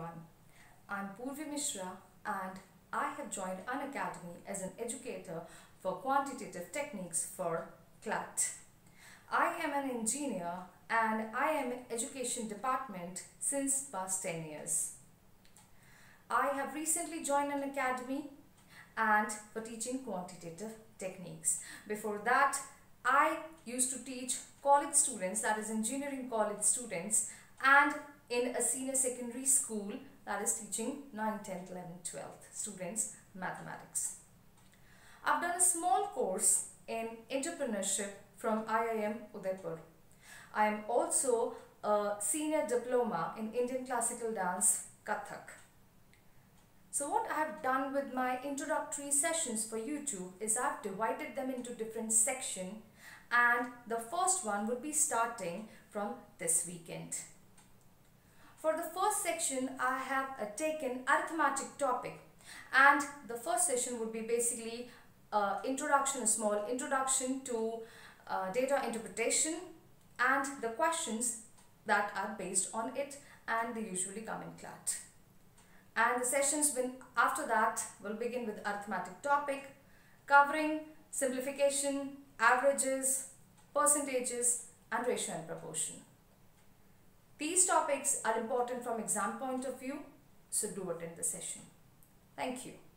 everyone. I'm Purvi Mishra and I have joined an academy as an educator for quantitative techniques for CLAT. I am an engineer and I am in education department since past 10 years. I have recently joined an academy and for teaching quantitative techniques. Before that, I used to teach college students, that is engineering college students, and in a senior secondary school, that is teaching 9th, 10th, 11th, 12th students mathematics. I've done a small course in entrepreneurship from IIM Udaipur. I am also a senior diploma in Indian classical dance, Kathak. So what I have done with my introductory sessions for YouTube is I've divided them into different sections, and the first one would be starting from this weekend. For the first section, I have taken arithmetic topic, and the first session would be basically introduction, a small introduction to data interpretation and the questions that are based on it, and they usually come in CLAT. And the sessions after that will begin with arithmetic topic, covering simplification, averages, percentages, and ratio and proportion. These topics are important from exam point of view, so do attend the session. Thank you.